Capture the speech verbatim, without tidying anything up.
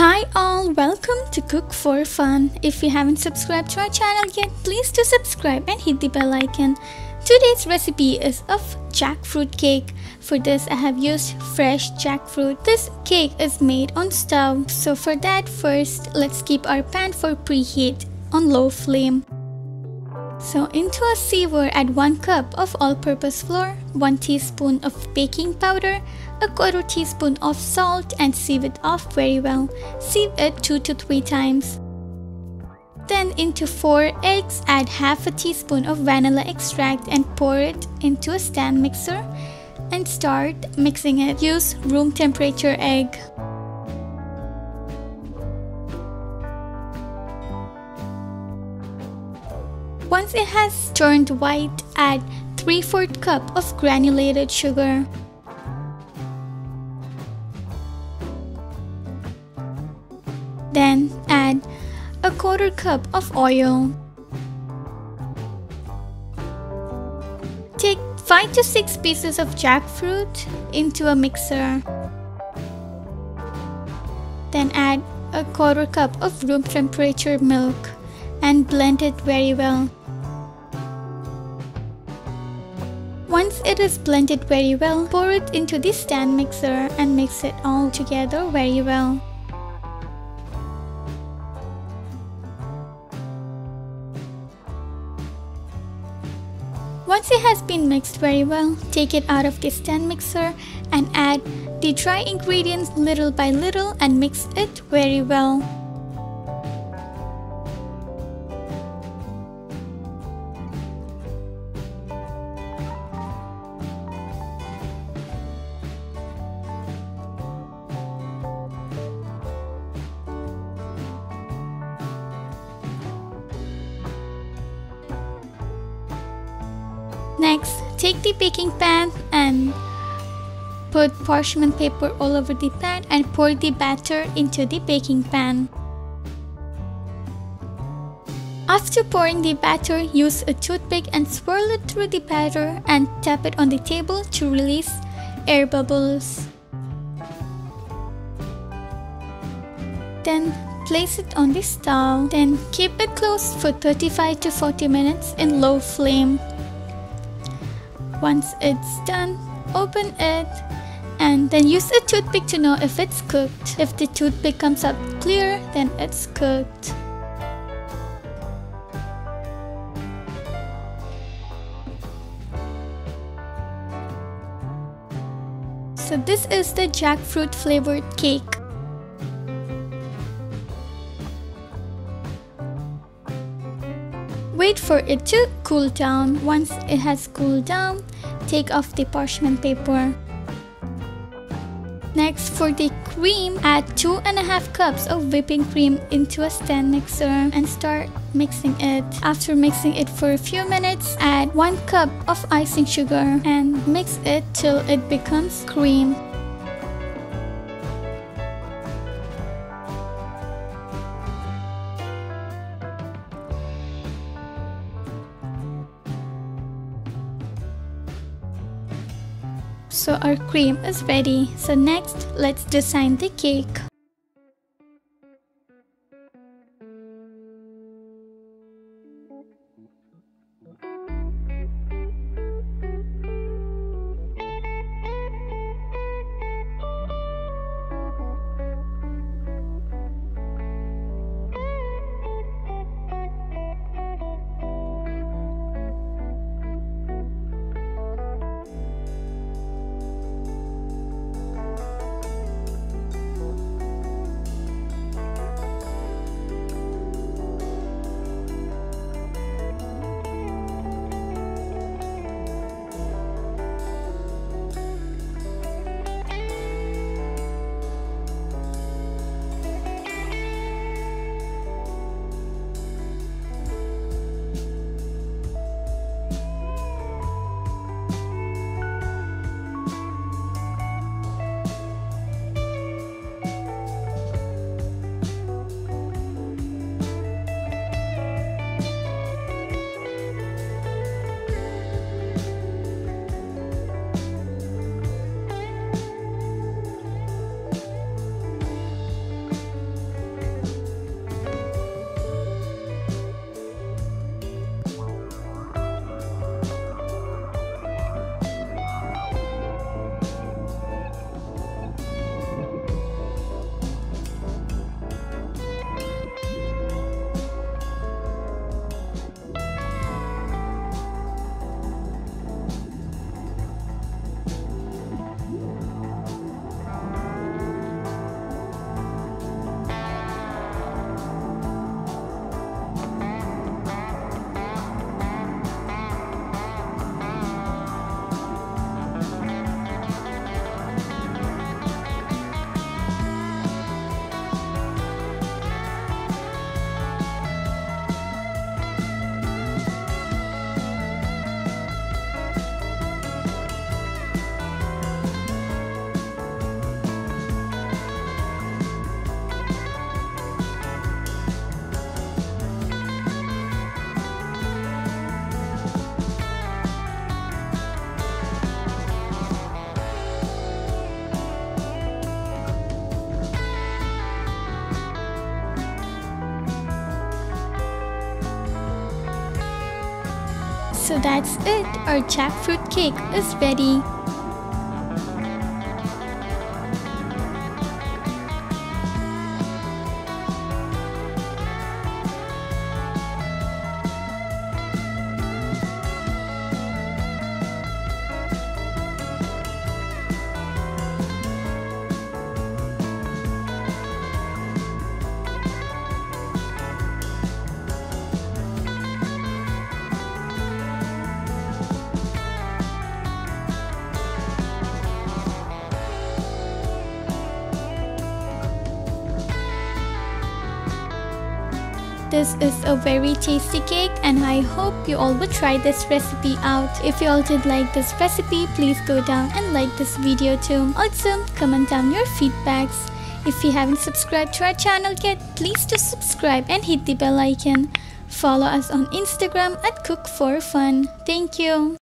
Hi all, welcome to Cook for Fun. If you haven't subscribed to our channel yet, please do subscribe and hit the bell icon. Today's recipe is of jackfruit cake. For this I have used fresh jackfruit. This cake is made on stove. So for that, first let's keep our pan for preheat on low flame. So into a sieve, add one cup of all-purpose flour, one teaspoon of baking powder, a quarter teaspoon of salt, and sieve it off very well. Sieve it two to three times. Then into four eggs, add half a teaspoon of vanilla extract and pour it into a stand mixer and start mixing it. Use room temperature egg. Once it has turned white, add three fourths cup of granulated sugar. Then add a quarter cup of oil. Take five to six pieces of jackfruit into a mixer. Then add a quarter cup of room temperature milk and blend it very well. Once it is blended very well, pour it into the stand mixer and mix it all together very well. Once it has been mixed very well, take it out of the stand mixer and add the dry ingredients little by little and mix it very well. Next, take the baking pan and put parchment paper all over the pan and pour the batter into the baking pan. After pouring the batter, use a toothpick and swirl it through the batter and tap it on the table to release air bubbles. Then place it on the stove. Then keep it closed for thirty-five to forty minutes in low flame. Once it's done, open it and then use a toothpick to know if it's cooked. If the toothpick comes up clear, then it's cooked. So this is the jackfruit flavored cake. Wait for it to cool down. Once it has cooled down, take off the parchment paper. Next, for the cream, add two and a half cups of whipping cream into a stand mixer and start mixing it. After mixing it for a few minutes, add one cup of icing sugar and mix it till it becomes cream. So our cream is ready. So next, let's design the cake. So that's it, our jackfruit cake is ready. This is a very tasty cake and I hope you all would try this recipe out. If you all did like this recipe, please go down and like this video too. Also, comment down your feedbacks. If you haven't subscribed to our channel yet, please do subscribe and hit the bell icon. Follow us on Instagram at cook for fun. Thank you.